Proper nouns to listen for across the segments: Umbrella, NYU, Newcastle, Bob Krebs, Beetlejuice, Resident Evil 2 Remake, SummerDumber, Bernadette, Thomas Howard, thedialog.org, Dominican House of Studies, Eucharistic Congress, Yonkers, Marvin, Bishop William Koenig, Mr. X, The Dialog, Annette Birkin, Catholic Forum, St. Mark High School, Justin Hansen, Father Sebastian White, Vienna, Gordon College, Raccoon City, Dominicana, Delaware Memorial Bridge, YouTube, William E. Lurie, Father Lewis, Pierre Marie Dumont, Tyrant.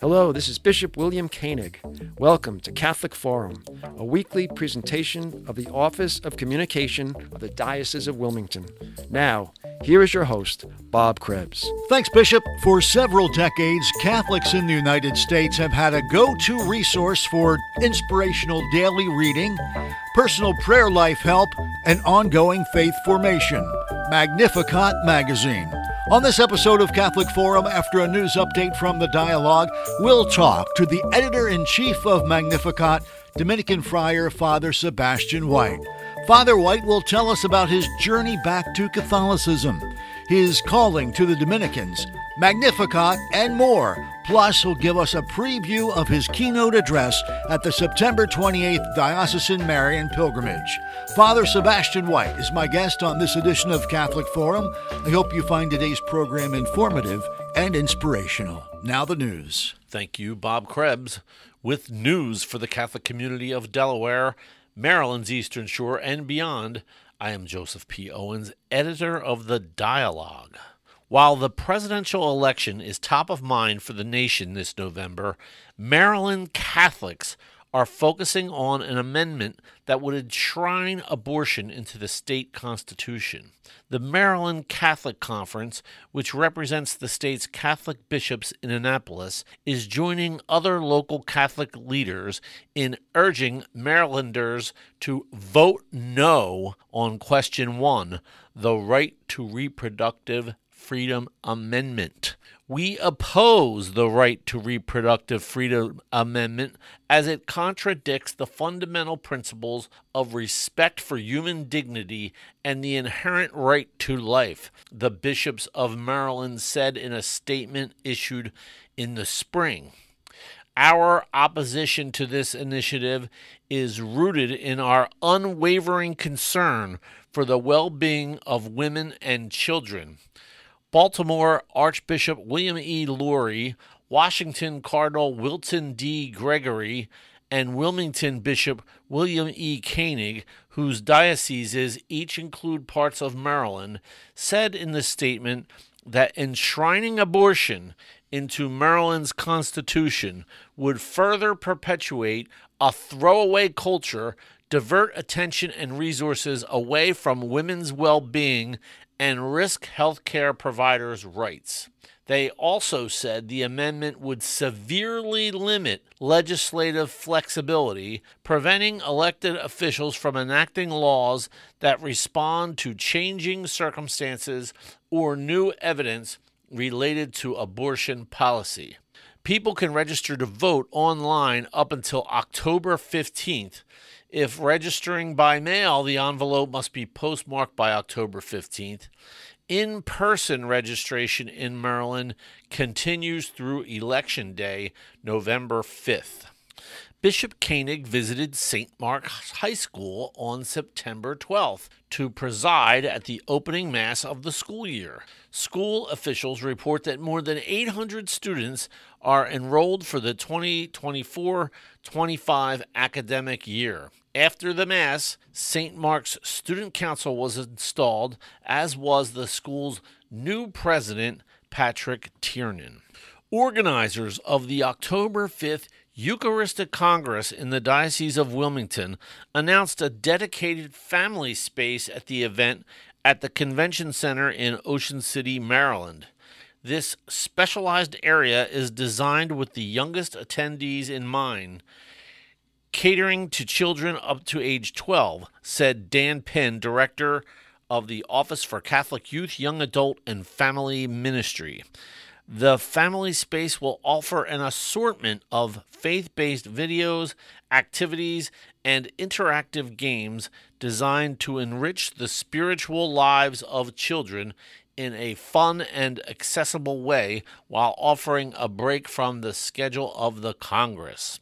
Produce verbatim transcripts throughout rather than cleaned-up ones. Hello, this is Bishop William Koenig. Welcome to Catholic Forum, a weekly presentation of the Office of Communication of the Diocese of Wilmington. Now, here is your host, Bob Krebs. Thanks, Bishop. For several decades, Catholics in the United States have had a go-to resource for inspirational daily reading, personal prayer life help, and ongoing faith formation, Magnificat Magazine. On this episode of Catholic Forum, after a news update from The Dialog, we'll talk to the editor-in-chief of Magnificat, Dominican friar Father Sebastian White. Father White will tell us about his journey back to Catholicism, his calling to the Dominicans, Magnificat, and more. Plus, he'll give us a preview of his keynote address at the September twenty-eighth Diocesan Marian Pilgrimage. Father Sebastian White is my guest on this edition of Catholic Forum. I hope you find today's program informative and inspirational. Now the news. Thank you, Bob Krebs, with news for the Catholic community of Delaware, Maryland's Eastern Shore, and beyond. I am Joseph P. Owens, editor of The Dialog. While the presidential election is top of mind for the nation this November, Maryland Catholics are focusing on an amendment that would enshrine abortion into the state constitution. The Maryland Catholic Conference, which represents the state's Catholic bishops in Annapolis, is joining other local Catholic leaders in urging Marylanders to vote no on question one, the Right to Reproductive Freedom Amendment. We oppose the Right to Reproductive Freedom Amendment as it contradicts the fundamental principles of respect for human dignity and the inherent right to life, the bishops of Maryland said in a statement issued in the spring. Our opposition to this initiative is rooted in our unwavering concern for the well-being of women and children. Baltimore Archbishop William E. Lurie, Washington Cardinal Wilton D. Gregory, and Wilmington Bishop William E. Koenig, whose dioceses each include parts of Maryland, said in the statement that enshrining abortion into Maryland's Constitution would further perpetuate a throwaway culture, divert attention and resources away from women's well-being, and risk healthcare providers' rights. They also said the amendment would severely limit legislative flexibility, preventing elected officials from enacting laws that respond to changing circumstances or new evidence related to abortion policy. People can register to vote online up until October fifteenth. If registering by mail, the envelope must be postmarked by October fifteenth. In-person registration in Maryland continues through Election Day, November fifth. Bishop Koenig visited Saint Mark High School on September twelfth to preside at the opening mass of the school year. School officials report that more than eight hundred students are enrolled for the twenty twenty-four twenty-five academic year. After the mass, Saint Mark's Student Council was installed, as was the school's new president, Patrick Tiernan. Organizers of the October fifth Eucharistic Congress in the Diocese of Wilmington announced a dedicated family space at the event at the Convention Center in Ocean City, Maryland. This specialized area is designed with the youngest attendees in mind, catering to children up to age twelve, said Dan Penn, director of the Office for Catholic Youth, Young Adult, and Family Ministry. The family space will offer an assortment of faith-based videos, activities, and interactive games designed to enrich the spiritual lives of children in a fun and accessible way while offering a break from the schedule of the Congress.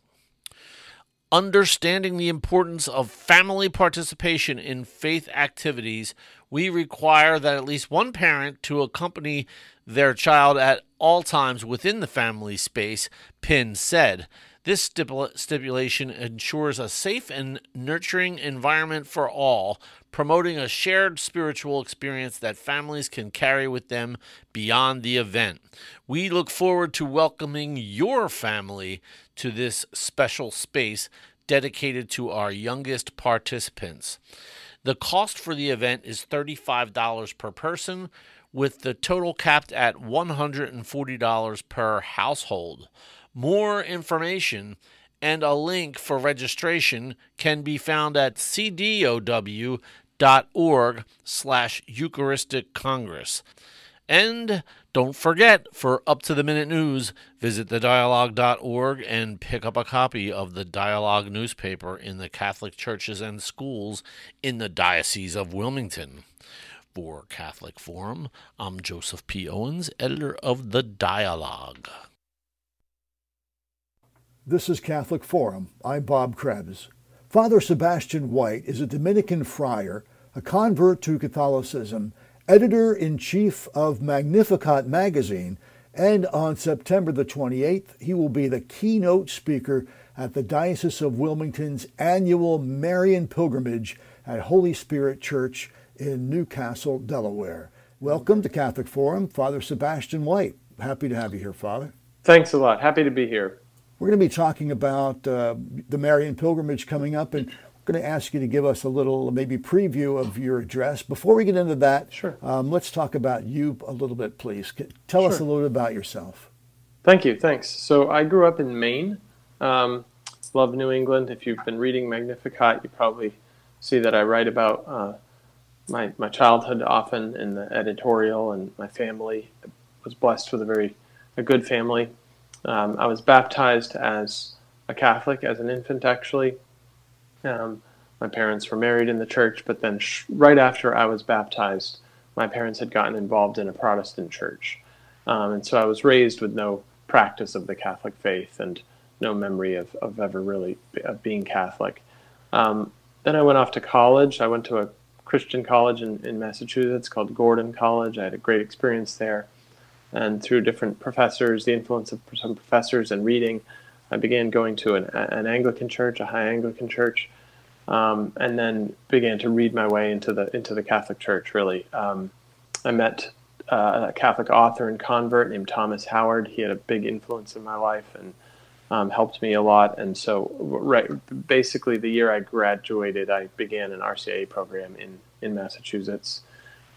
Understanding the importance of family participation in faith activities we require that at least one parent to accompany their child at all times within the family space, Penn said. This stipula- stipulation ensures a safe and nurturing environment for all, promoting a shared spiritual experience that families can carry with them beyond the event. We look forward to welcoming your family to this special space dedicated to our youngest participants. The cost for the event is thirty-five dollars per person, with the total capped at one hundred forty dollars per household. More information and a link for registration can be found at c d o w dot org slash Eucharistic Congress. And don't forget, for up-to-the-minute news, visit the dialog dot org and pick up a copy of the Dialog newspaper in the Catholic churches and schools in the Diocese of Wilmington. For Catholic Forum, I'm Joseph P. Owens, editor of The Dialog. This is Catholic Forum. I'm Bob Krebs. Father Sebastian White is a Dominican friar, a convert to Catholicism, editor-in-chief of Magnificat Magazine, and on September the twenty-eighth, he will be the keynote speaker at the Diocese of Wilmington's annual Marian Pilgrimage at Holy Spirit Church in Newcastle, Delaware. Welcome to Catholic Forum, Father Sebastian White. Happy to have you here, Father. Thanks a lot. Happy to be here. We're going to be talking about uh, the Marian Pilgrimage coming up, and I'm going to ask you to give us a little maybe preview of your address. Before we get into that, sure. um, let's talk about you a little bit, please. Tell sure. us a little bit about yourself. Thank you. Thanks. So I grew up in Maine. Um, love New England. If you've been reading Magnificat, you probably see that I write about uh, my, my childhood often in the editorial, and my family was blessed with a very a good family. Um, I was baptized as a Catholic, as an infant, actually. Um, my parents were married in the church, but then sh right after I was baptized, my parents had gotten involved in a Protestant church. Um, and so I was raised with no practice of the Catholic faith and no memory of, of ever really be, of being Catholic. Um, then I went off to college. I went to a Christian college in, in Massachusetts called Gordon College. I had a great experience there. And through different professors, the influence of some professors and reading, I began going to an, an Anglican church, a high Anglican church, um, and then began to read my way into the into the Catholic Church, really. Um, I met uh, a Catholic author and convert named Thomas Howard. He had a big influence in my life and um, helped me a lot. And so right, basically the year I graduated, I began an R C A program in, in Massachusetts.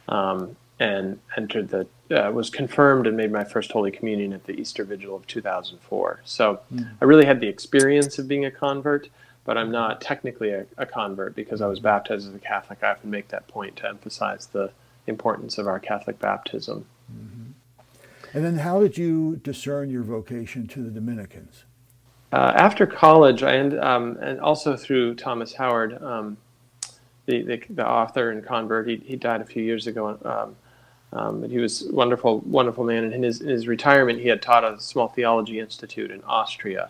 Um, and entered the, uh, was confirmed and made my first Holy Communion at the Easter Vigil of two thousand four. So mm. I really had the experience of being a convert, but I'm not technically a, a convert because I was baptized as a Catholic. I often make that point to emphasize the importance of our Catholic baptism. Mm-hmm. And then how did you discern your vocation to the Dominicans? Uh, after college, I end, um, and also through Thomas Howard, um, the, the, the author and convert, he, he died a few years ago, um, Um, but he was a wonderful, wonderful man. And in his, in his retirement, he had taught a small theology institute in Austria.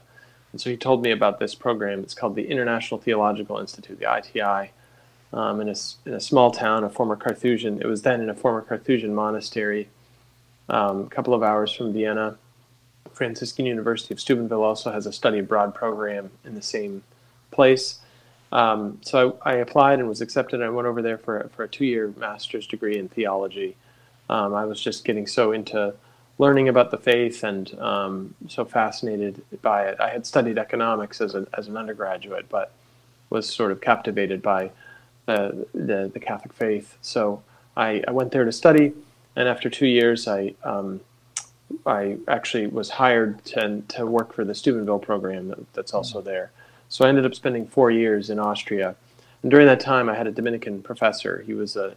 And so he told me about this program. It's called the International Theological Institute, the I T I, um, in, a, in a small town, a former Carthusian. It was then in a former Carthusian monastery, um, a couple of hours from Vienna. Franciscan University of Steubenville also has a study abroad program in the same place. Um, so I, I applied and was accepted. I went over there for, for a two-year master's degree in theology. Um, I was just getting so into learning about the faith and um, so fascinated by it. I had studied economics as an, as an undergraduate, but was sort of captivated by the, the, the Catholic faith. So I, I went there to study, and after two years, I, um, I actually was hired to, to work for the Steubenville program that, that's also there. So I ended up spending four years in Austria. And during that time, I had a Dominican professor. He was a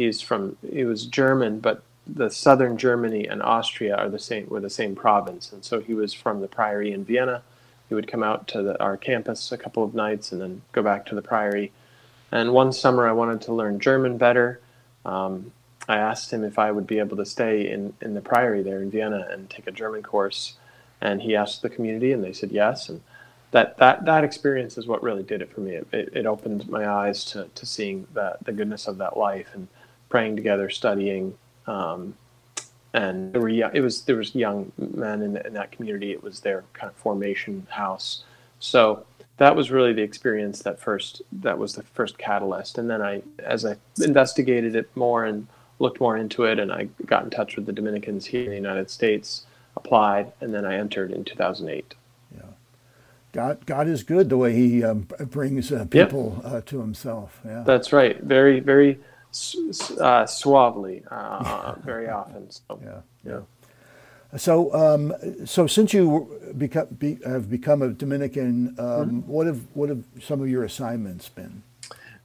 He's from. He was German, but the southern Germany and Austria are the same. Were the same province, and so he was from the Priory in Vienna. He would come out to the, our campus a couple of nights, and then go back to the Priory. And one summer, I wanted to learn German better. Um, I asked him if I would be able to stay in in the Priory there in Vienna and take a German course. And he asked the community, and they said yes. And that that that experience is what really did it for me. It it, it opened my eyes to to seeing that the goodness of that life and praying together, studying, um, and there were it was there was young men in, in that community. It was their kind of formation house, so that was really the experience that first that was the first catalyst. And then I, as I investigated it more and looked more into it, and I got in touch with the Dominicans here in the United States, applied, and then I entered in two thousand eight. Yeah, God, God is good the way He um, brings uh, people yep. uh, to Himself. Yeah, that's right. Very, very. Uh, suavely, uh, very often. So, yeah, yeah. So, um, so since you become, be, have become a Dominican, um, mm-hmm. what have what have some of your assignments been?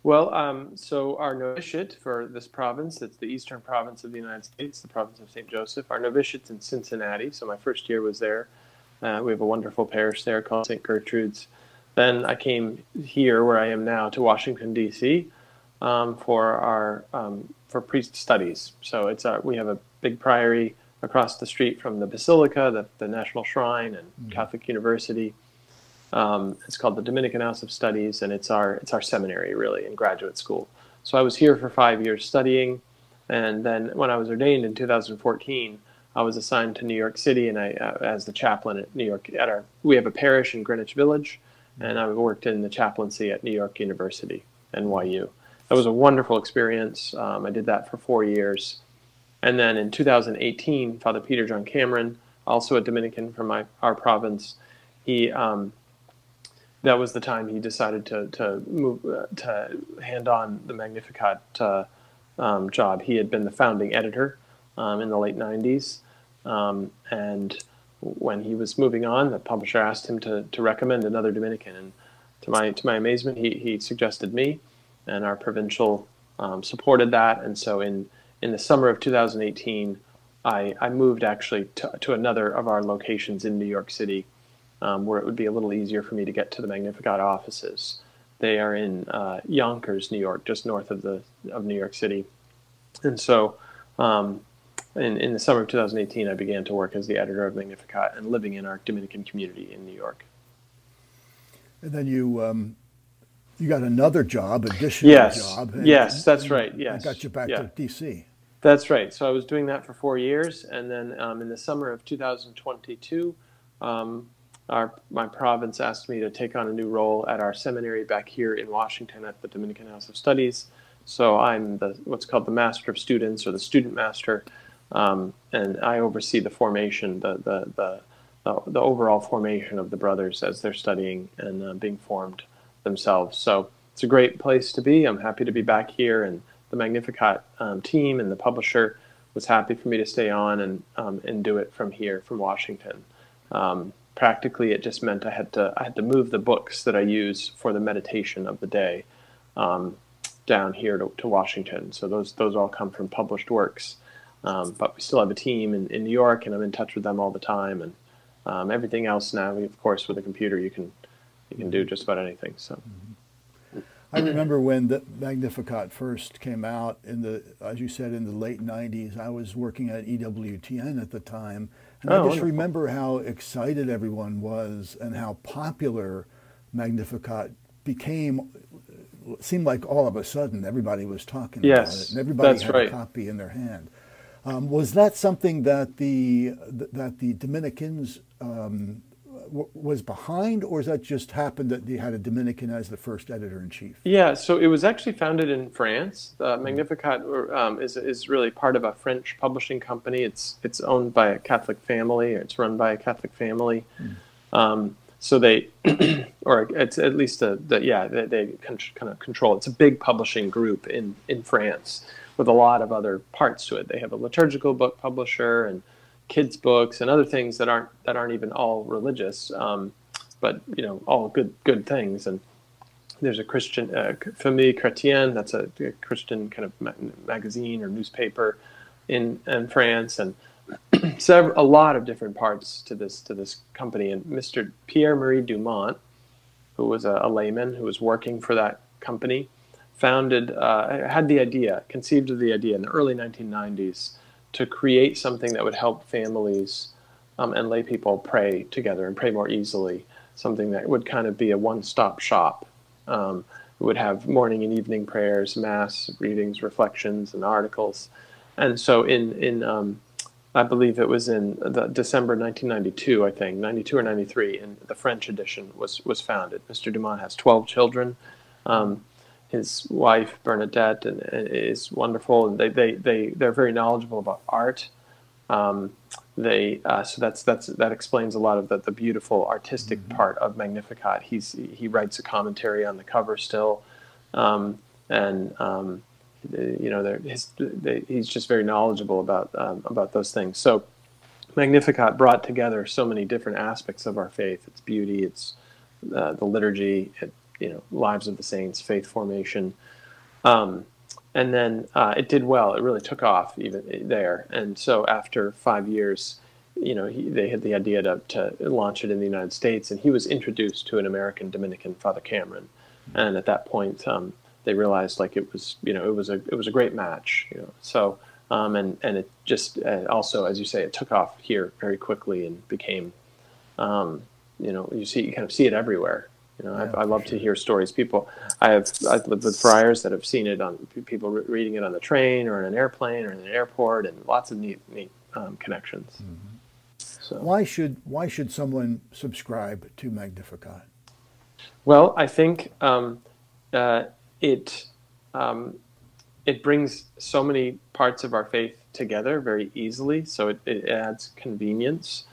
Well, um, so our novitiate for this province, it's the eastern province of the United States, the province of Saint Joseph. Our novitiate's in Cincinnati, so my first year was there. Uh, we have a wonderful parish there called Saint Gertrude's. Then I came here, where I am now, to Washington, D C, Um, for our um, for priest studies. So it's our, we have a big priory across the street from the Basilica, the, the National Shrine, and mm-hmm. Catholic University. Um, it's called the Dominican House of Studies, and it's our it's our seminary, really, in graduate school. So I was here for five years studying, and then when I was ordained in two thousand fourteen, I was assigned to New York City, and I uh, as the chaplain at New York at our we have a parish in Greenwich Village, mm-hmm. and I worked in the chaplaincy at New York University, N Y U. That was a wonderful experience. Um, I did that for four years. And then in two thousand eighteen, Father Peter John Cameron, also a Dominican from my, our province, he um, that was the time he decided to, to, move, uh, to hand on the Magnificat uh, um, job. He had been the founding editor um, in the late nineties. Um, and when he was moving on, the publisher asked him to, to recommend another Dominican. And to my, to my amazement, he, he suggested me. And our provincial um, supported that, and so in in the summer of two thousand eighteen, I, I moved actually to, to another of our locations in New York City, um, where it would be a little easier for me to get to the Magnificat offices. They are in uh, Yonkers, New York, just north of the of New York City, and so um, in in the summer of two thousand eighteen, I began to work as the editor of Magnificat and living in our Dominican community in New York. And then you. Um... You got another job, additional yes. job. And, yes, that's right. Yes, I got you back yeah. to D C. That's right. So I was doing that for four years, and then um, in the summer of two thousand twenty-two, um, our my province asked me to take on a new role at our seminary back here in Washington at the Dominican House of Studies. So I'm the what's called the master of students, or the student master, um, and I oversee the formation, the the the the, the overall formation of the brothers as they're studying and uh, being formed themselves. So it's a great place to be. I'm happy to be back here, and the Magnificat um, team and the publisher was happy for me to stay on and um, and do it from here, from Washington. Um, practically, it just meant I had to I had to move the books that I use for the meditation of the day um, down here to, to Washington. So those those all come from published works, um, but we still have a team in, in New York, and I'm in touch with them all the time. And um, everything else now, of course, with a computer, you can. You can do just about anything. So, mm-hmm. I remember when the Magnificat first came out in the, as you said, in the late nineties. I was working at E W T N at the time, and oh, I just wonderful. remember how excited everyone was and how popular Magnificat became. It seemed like all of a sudden everybody was talking yes, about it, and everybody that's had right. a copy in their hand. Um, was that something that the that the Dominicans? Um, was behind, or is that just happened that they had a Dominican as the first editor-in-chief? Yeah, so it was actually founded in France. Uh, Magnificat um, is, is really part of a French publishing company. It's it's owned by a Catholic family, or it's run by a Catholic family. Mm. Um, so they, or it's at least, a, the, yeah, they, they kind of control. It's a big publishing group in, in France with a lot of other parts to it. They have a liturgical book publisher and kids' books and other things that aren't that aren't even all religious, um, but you know, all good good things. And there's a Christian uh, Famille Chrétienne, that's a, a Christian kind of ma magazine or newspaper in in France, and several a lot of different parts to this to this company. And Mister Pierre Marie Dumont, who was a, a layman who was working for that company, founded uh, had the idea, conceived of the idea in the early nineteen nineties. To create something that would help families um, and lay people pray together and pray more easily, something that would kind of be a one-stop shop. Um, We would have morning and evening prayers, mass, readings, reflections, and articles. And so in, in um, I believe it was in the December nineteen ninety-two, I think, ninety-two or ninety-three, and the French edition was, was founded. Mister Dumont has twelve children. Um, his wife, Bernadette, and, and is wonderful. And they, they, they, they're very knowledgeable about art. Um, they, uh, so that's, that's, that explains a lot of the, the beautiful artistic mm-hmm. part of Magnificat. He's, he writes a commentary on the cover still. Um, and, um, you know, they're, his, they, he's just very knowledgeable about um, about those things. So Magnificat brought together so many different aspects of our faith: its beauty, its uh, the liturgy, it, you know, lives of the saints, faith formation, um, and then uh, it did well. It really took off even there. And so after five years, you know, he, they had the idea to, to launch it in the United States, and he was introduced to an American Dominican, Father Cameron, and at that point. Um, They realized like it was, you know, it was a it was a great match, you know. So um, and and it just uh, also, as you say, it took off here very quickly and became, um, you know, you see you kind of see it everywhere. You know, yeah, I, I love sure. to hear stories. People, I have I've lived with friars that have seen it on people re reading it on the train or in an airplane or in an airport, and lots of neat neat um, connections. Mm-hmm. So why should why should someone subscribe to Magnificat? Well, I think. Um, uh, It um, it brings so many parts of our faith together very easily, so it, it adds convenience.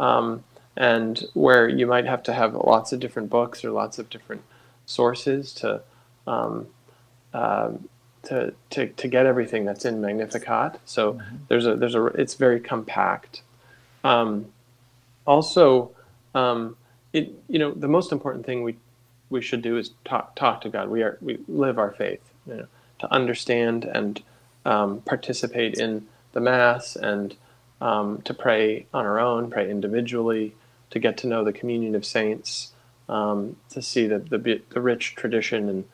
Um, and where you might have to have lots of different books or lots of different sources to um, uh, to, to to get everything that's in Magnificat. So mm-hmm. there's a there's a it's very compact. Um, also, um, it you know the most important thing we. we should do is talk talk to God. We are we live our faith, you know, to understand and um, participate in the Mass, and um, to pray on our own, pray individually, to get to know the communion of saints, um, to see the, the the rich tradition and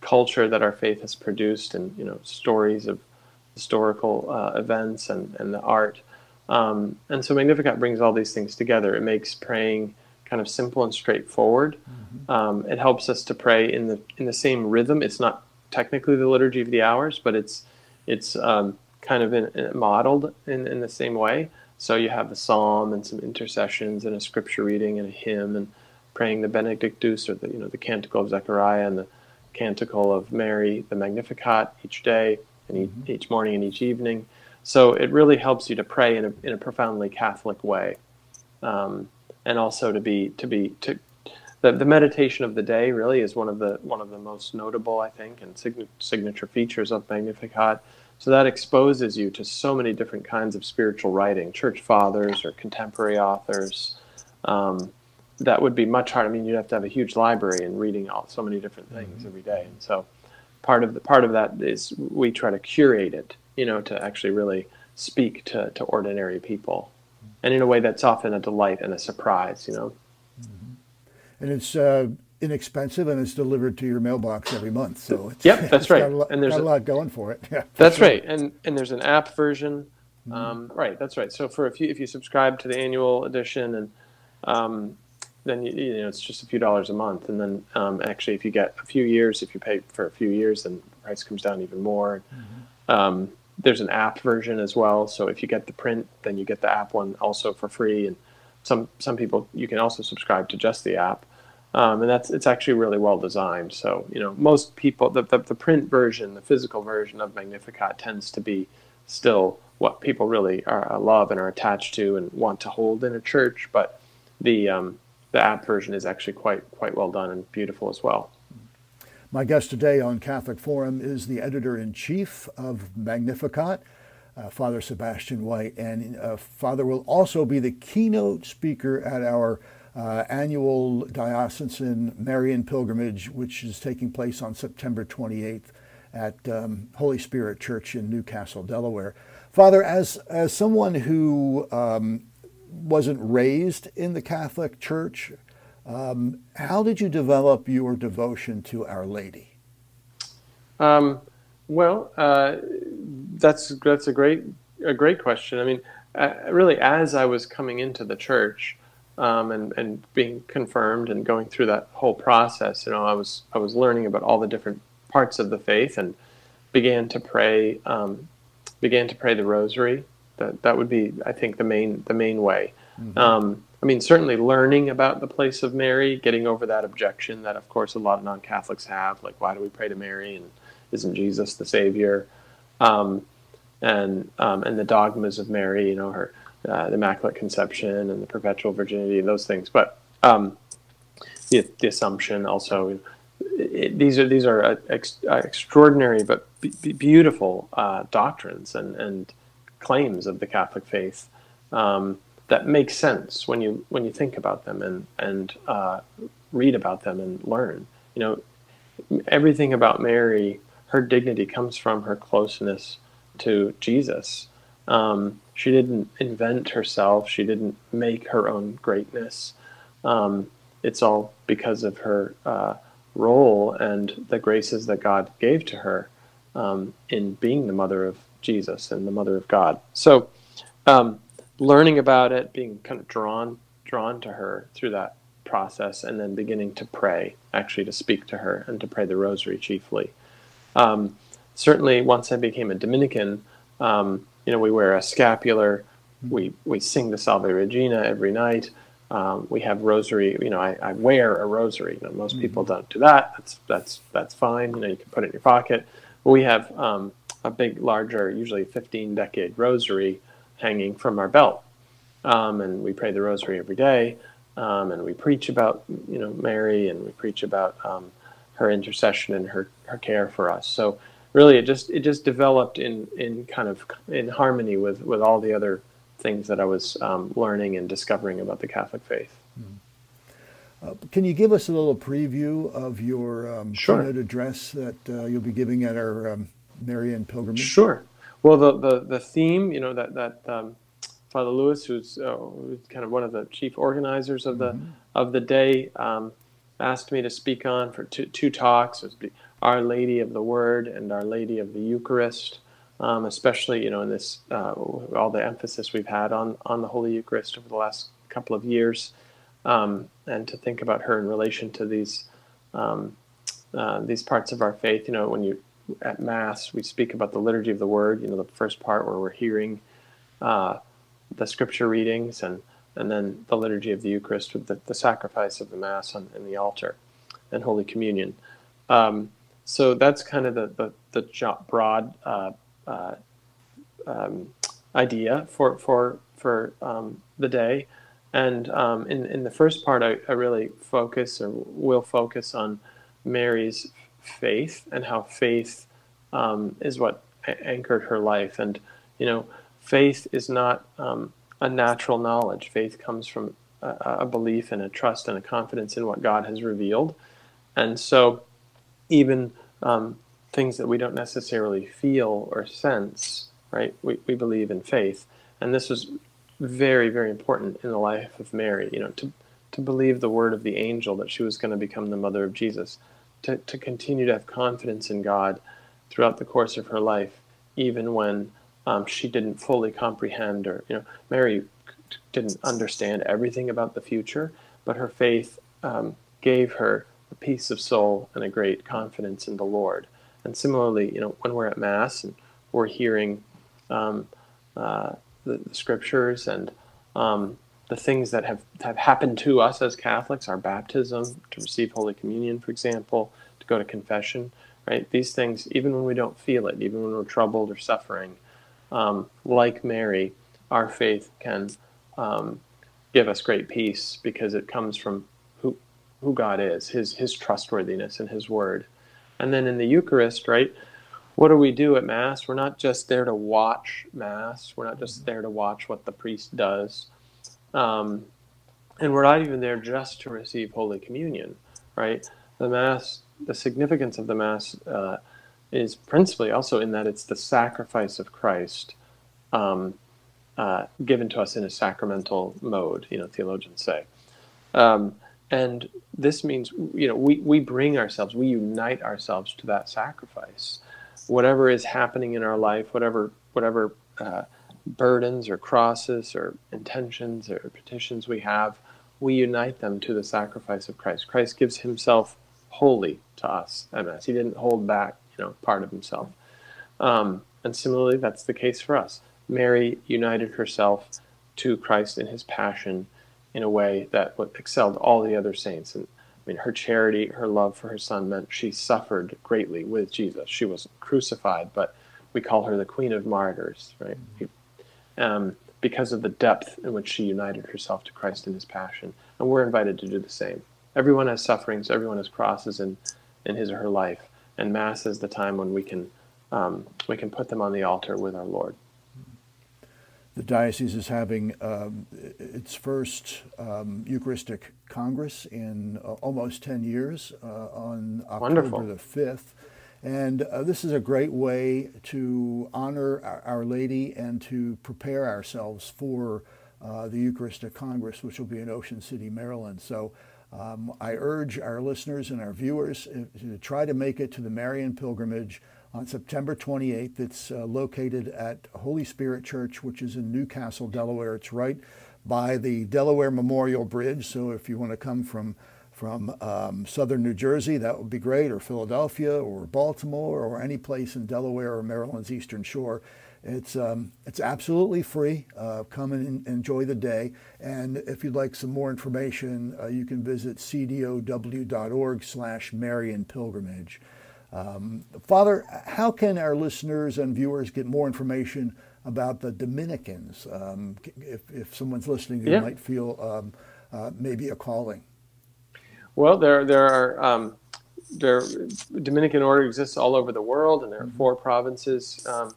culture that our faith has produced, and you know stories of historical uh, events and and the art. Um, and so Magnificat brings all these things together. It makes praying kind of simple and straightforward. Mm-hmm. Um, it helps us to pray in the in the same rhythm. It's not technically the liturgy of the hours, but it's it's um, kind of in, in, modeled in, in the same way. So you have the psalm and some intercessions and a scripture reading and a hymn and praying the Benedictus, or the you know the Canticle of Zechariah and the Canticle of Mary, the Magnificat, each day and mm-hmm. e each morning and each evening. So it really helps you to pray in a in a profoundly Catholic way. Um, And also to be to be to the, the meditation of the day really is one of the one of the most notable, I think, and sign, signature features of Magnificat. So that exposes you to so many different kinds of spiritual writing, church fathers or contemporary authors. Um, that would be much harder. I mean, you'd have to have a huge library and reading all so many different things mm-hmm. every day. And so part of the part of that is we try to curate it, you know, to actually really speak to to ordinary people. And in a way that's often a delight and a surprise, you know. Mm-hmm. And it's uh, inexpensive, and it's delivered to your mailbox every month. So it's, yep, that's it's right. Got a lot, and there's got a, a lot going for it. Yeah, for that's sure. right. And and there's an app version. Mm-hmm. um, right, that's right. So for if you if you subscribe to the annual edition, and um, then you, you know it's just a few dollars a month. And then um, actually, if you get a few years, if you pay for a few years, then the price comes down even more. Mm-hmm. um, There's an app version as well, so if you get the print, then you get the app one also for free. And some some people you can also subscribe to just the app, um, and that's it's actually really well designed. So you know most people, the, the the print version, the physical version of Magnificat tends to be still what people really are, love and are attached to and want to hold in a church. But the um, the app version is actually quite quite well done and beautiful as well. My guest today on Catholic Forum is the editor-in-chief of Magnificat, uh, Father Sebastian White, and uh, Father will also be the keynote speaker at our uh, annual diocesan Marian Pilgrimage, which is taking place on September twenty-eighth at um, Holy Spirit Church in Newcastle, Delaware. Father, as, as someone who um, wasn't raised in the Catholic Church, Um, how did you develop your devotion to Our Lady? Um, well, uh, that's that's a great a great question. I mean, uh, really, as I was coming into the church, um, and, and being confirmed and going through that whole process, you know, I was I was learning about all the different parts of the faith, and began to pray um, began to pray the Rosary. That that would be, I think, the main the main way. Mm-hmm. Um, I mean, certainly learning about the place of Mary, getting over that objection that, of course, a lot of non-Catholics have, like, why do we pray to Mary, and isn't Jesus the Savior? Um, and um, and the dogmas of Mary, you know, her uh, the Immaculate Conception and the Perpetual Virginity, those things. But um, the, the Assumption also. It, these are these are ex, extraordinary but b beautiful uh, doctrines and and claims of the Catholic faith. Um, that makes sense when you when you think about them and and uh, read about them and learn. You know, everything about Mary, her dignity comes from her closeness to Jesus. Um, she didn't invent herself. She didn't make her own greatness. Um, it's all because of her uh, role and the graces that God gave to her um, in being the mother of Jesus and the mother of God. So. Um, Learning about it, being kind of drawn drawn to her through that process, and then beginning to pray, actually to speak to her and to pray the Rosary chiefly. Um, certainly, once I became a Dominican, um, you know, we wear a scapular, we we sing the Salve Regina every night. Um, we have Rosary. You know, I, I wear a Rosary. You know, most mm-hmm. people don't do that. That's that's that's fine. You know, you can put it in your pocket. But we have um, a big, larger, usually fifteen decade Rosary hanging from our belt, um, and we pray the Rosary every day, um, and we preach about, you know, Mary, and we preach about um, her intercession and her her care for us. So really, it just it just developed in in kind of in harmony with with all the other things that I was um, learning and discovering about the Catholic faith. Mm-hmm. uh, can you give us a little preview of your um, sure. synod address that uh, you'll be giving at our um, Marian Pilgrimage? Sure. Well, the, the, the theme, you know, that, that um, Father Lewis, who's uh, kind of one of the chief organizers of the mm-hmm. of the day, um, asked me to speak on for two, two talks. It was Our Lady of the Word and Our Lady of the Eucharist, um, especially, you know, in this, uh, all the emphasis we've had on, on the Holy Eucharist over the last couple of years, um, and to think about her in relation to these, um, uh, these parts of our faith. You know, when you at Mass, we speak about the Liturgy of the Word, you know, the first part where we're hearing uh, the Scripture readings, and, and then the Liturgy of the Eucharist with the, the sacrifice of the Mass on, in the altar, and Holy Communion. Um, so that's kind of the, the, the broad uh, uh, um, idea for, for, for um, the day. And um, in, in the first part, I, I really focus, or will focus, on Mary's faith and how faith um, is what anchored her life. And, you know, faith is not um, a natural knowledge. Faith comes from a, a belief and a trust and a confidence in what God has revealed. And so even um, things that we don't necessarily feel or sense, right, we, we believe in faith. And this is very, very important in the life of Mary, you know, to, to believe the word of the angel that she was going to become the mother of Jesus. To, to continue to have confidence in God throughout the course of her life, even when um, she didn't fully comprehend, or, you know, Mary didn't understand everything about the future, but her faith um, gave her a peace of soul and a great confidence in the Lord. And similarly, you know, when we're at Mass and we're hearing um, uh, the, the Scriptures and um, the things that have, have happened to us as Catholics, our baptism, to receive Holy Communion, for example, to go to confession, right? These things, even when we don't feel it, even when we're troubled or suffering, um, like Mary, our faith can um, give us great peace, because it comes from who, who God is, his, his trustworthiness and his word. And then in the Eucharist, right, what do we do at Mass? We're not just there to watch Mass. We're not just there to watch what the priest does. Um, and we're not even there just to receive Holy Communion, right? The Mass, the significance of the Mass uh, is principally also in that it's the sacrifice of Christ um, uh, given to us in a sacramental mode, you know, theologians say. Um, and this means, you know, we, we bring ourselves, we unite ourselves to that sacrifice. Whatever is happening in our life, whatever, whatever, uh, burdens or crosses or intentions or petitions we have, we unite them to the sacrifice of Christ. Christ gives himself wholly to us at Mass. He didn't hold back, you know, part of himself. Um, and similarly, that's the case for us. Mary united herself to Christ in his passion in a way that excelled all the other saints. And I mean, her charity, her love for her son meant she suffered greatly with Jesus. She was crucified, but we call her the Queen of Martyrs, right? Mm-hmm. um, because of the depth in which she united herself to Christ in his passion. And we're invited to do the same. Everyone has sufferings, everyone has crosses in, in his or her life. And Mass is the time when we can, um, we can put them on the altar with our Lord. The diocese is having um, its first um, Eucharistic Congress in uh, almost ten years uh, on October Wonderful. the fifth. And uh, this is a great way to honor Our, Our Lady and to prepare ourselves for uh, the Eucharistic Congress, which will be in Ocean City, Maryland. So um, I urge our listeners and our viewers to try to make it to the Marian Pilgrimage on September twenty-eighth. It's uh, located at Holy Spirit Church, which is in Newcastle, Delaware. It's right by the Delaware Memorial Bridge. So if you want to come from from um, southern New Jersey, that would be great, or Philadelphia, or Baltimore, or any place in Delaware or Maryland's Eastern Shore. It's, um, it's absolutely free. Uh, come and enjoy the day. And if you'd like some more information, uh, you can visit c d o w dot org slash Marian Pilgrimage. Um, Father, how can our listeners and viewers get more information about the Dominicans? Um, if, if someone's listening, they yeah. might feel um, uh, maybe a calling. Well, there, there are um, there Dominican order exists all over the world, and there are four provinces. Um,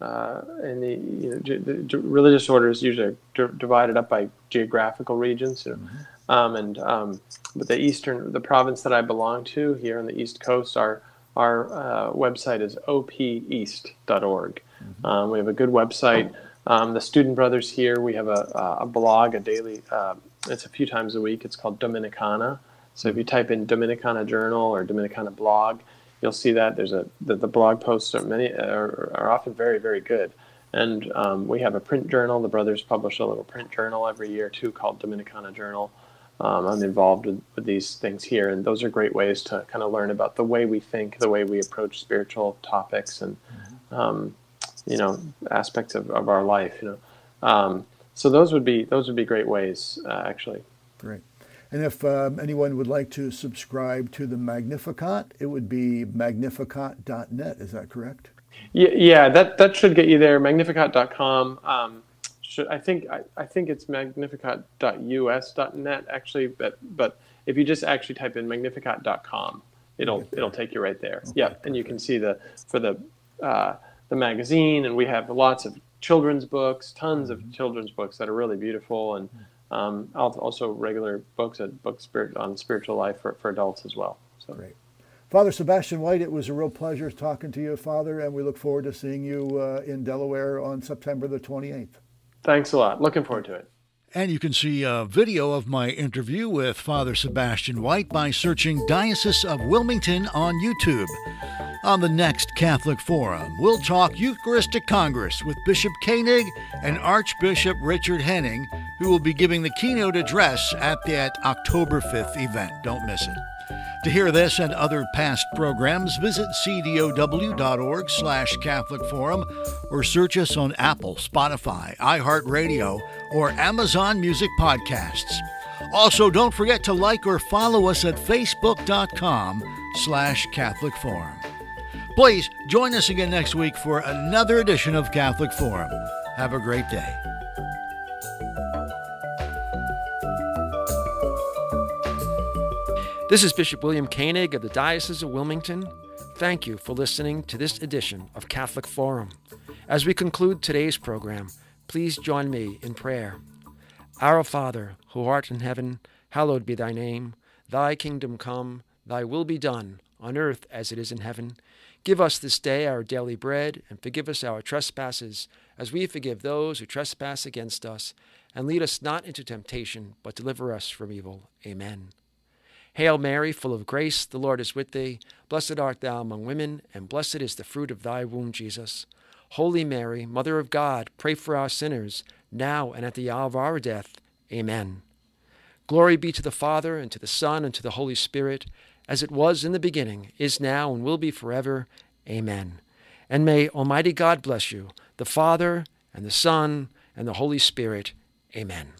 uh, and the, you know, g the religious order is usually divided up by geographical regions. You know. Mm-hmm. um, and um, but the eastern, the province that I belong to here on the East Coast, our our uh, website is o p east dot org. Mm-hmm. um, we have a good website. Um, the student brothers here, we have a, a blog, a daily. Uh, it's a few times a week. It's called Dominicana. So if you type in Dominicana Journal or Dominicana Blog, you'll see that there's a the, the blog posts are many are, are often very very good, and um, we have a print journal. The brothers publish a little print journal every year too, called Dominicana Journal. Um, I'm involved with, with these things here, and those are great ways to kind of learn about the way we think, the way we approach spiritual topics, and um, you know aspects of, of our life. You know, um, so those would be those would be great ways uh, actually. Great. And if um, anyone would like to subscribe to the Magnificat, it would be magnificat dot net. Is that correct? Yeah, yeah, that that should get you there. Magnificat dot com. Um, should, I think I, I think it's magnificat dot u s dot net actually. But but if you just actually type in magnificat dot com, it'll it'll take you right there. Okay, yeah, perfect. And you can see the for the uh, the magazine, and we have lots of children's books, tons mm-hmm. of children's books that are really beautiful and. Um, also regular books at book spirit on spiritual life for, for adults as well. So. Great. Father Sebastian White, it was a real pleasure talking to you, Father, and we look forward to seeing you uh, in Delaware on September the twenty-eighth. Thanks a lot. Looking forward to it. And you can see a video of my interview with Father Sebastian White by searching Diocese of Wilmington on YouTube. On the next Catholic Forum, we'll talk Eucharistic Congress with Bishop Koenig and Archbishop Richard Henning, who will be giving the keynote address at that October fifth event. Don't miss it. To hear this and other past programs, visit c d o w dot org slash Catholic Forum or search us on Apple, Spotify, iHeartRadio, or Amazon Music Podcasts. Also, don't forget to like or follow us at facebook dot com slash Catholic Forum. Please join us again next week for another edition of Catholic Forum. Have a great day. This is Bishop William Koenig of the Diocese of Wilmington. Thank you for listening to this edition of Catholic Forum. As we conclude today's program, please join me in prayer. Our Father, who art in heaven, hallowed be thy name. Thy kingdom come, thy will be done, on earth as it is in heaven. Give us this day our daily bread, and forgive us our trespasses, as we forgive those who trespass against us. And lead us not into temptation, but deliver us from evil. Amen. Hail Mary, full of grace, the Lord is with thee. Blessed art thou among women, and blessed is the fruit of thy womb, Jesus. Holy Mary, Mother of God, pray for our sinners, now and at the hour of our death. Amen. Glory be to the Father, and to the Son, and to the Holy Spirit, as it was in the beginning, is now, and will be forever. Amen. And may Almighty God bless you, the Father, and the Son, and the Holy Spirit. Amen.